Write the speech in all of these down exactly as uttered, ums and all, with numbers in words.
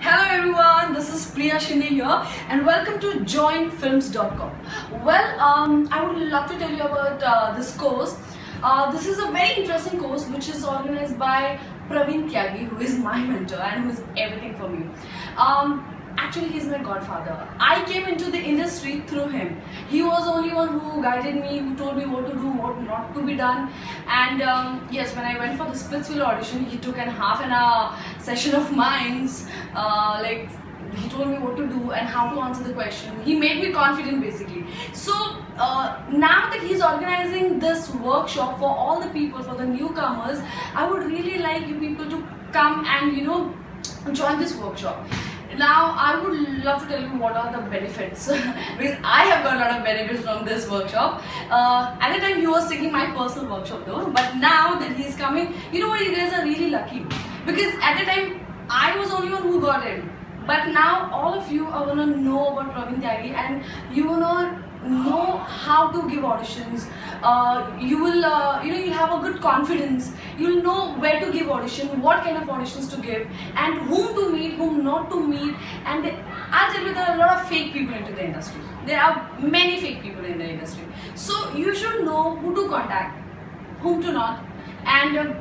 Hello everyone, this is Priya Shinde here and welcome to join films dot com. Well, um, I would love to tell you about uh, this course. Uh, this is a very interesting course which is organized by Praveen Tyagi, who is my mentor and who is everything for me. Um, Actually, he's my godfather. I came into the industry through him. He was the only one who guided me, who told me what to do, what not to be done. And um, yes, when I went for the Splitsvilla audition, he took an half an hour session of mine. Uh, like, he told me what to do and how to answer the question. He made me confident, basically. So uh, now that he's organizing this workshop for all the people, for the newcomers, I would really like you people to come and, you know, join this workshop. Now, I would love to tell you what are the benefits because I have got a lot of benefits from this workshop. Uh, at the time, he was taking my personal workshop though, but now that he's coming, you know what, you guys are really lucky because at the time, I was the only one who got in. But now, all of you are gonna know about Praveen Tyagi and you gonna know how to give auditions. Uh, you will, uh, you know, you have a good confidence. You'll know where to give audition, what kind of auditions to give, and whom to meet, whom not to meet. And I'll tell you, there are a lot of fake people into the industry. There are many fake people in the industry. So you should know who to contact, whom to not, and uh,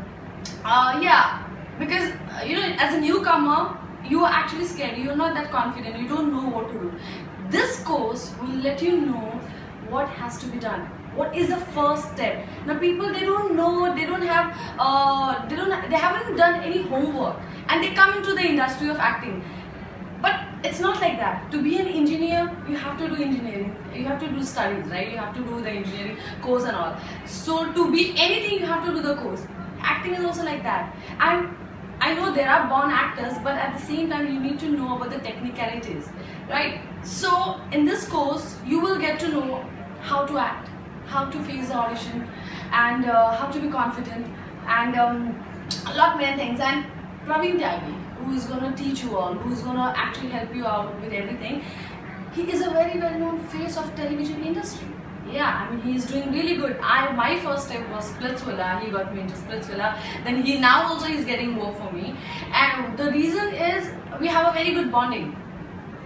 uh, yeah, because uh, you know, as a newcomer, you are actually scared. You're not that confident. You don't know what to do. This course will let you know what has to be done. What is the first step? Now, people, they don't know. They don't have. Uh, they don't. They haven't done any homework, and they come into the industry of acting. But it's not like that. To be an engineer, you have to do engineering. You have to do studies, right? You have to do the engineering course and all. So to be anything, you have to do the course. Acting is also like that. And I know there are born actors, but at the same time you need to know about the technicalities, right? So in this course you will get to know how to act, how to face the audition, and uh, how to be confident, and um, a lot many things. And Praveen Tyagi, who is going to teach you all, who is going to actually help you out with everything, he is a very well known face of television industry. Yeah, I mean, he's doing really good. I my first step was Splitsvilla. He got me into Splitsvilla. Then he now also is getting work for me. And the reason is we have a very good bonding.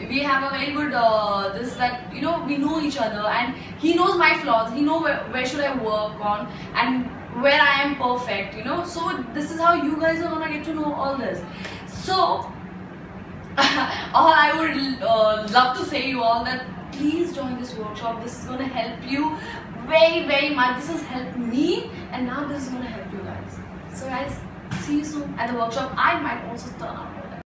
We have a very good uh, this that you know we know each other, and he knows my flaws. He knows where, where should I work on and where I am perfect. You know, so this is how you guys are gonna get to know all this. So all I would uh, love to say you all that. Please join this workshop. This is going to help you very, very much. This has helped me, and now this is going to help you guys. So guys, see you soon at the workshop. I might also turn up.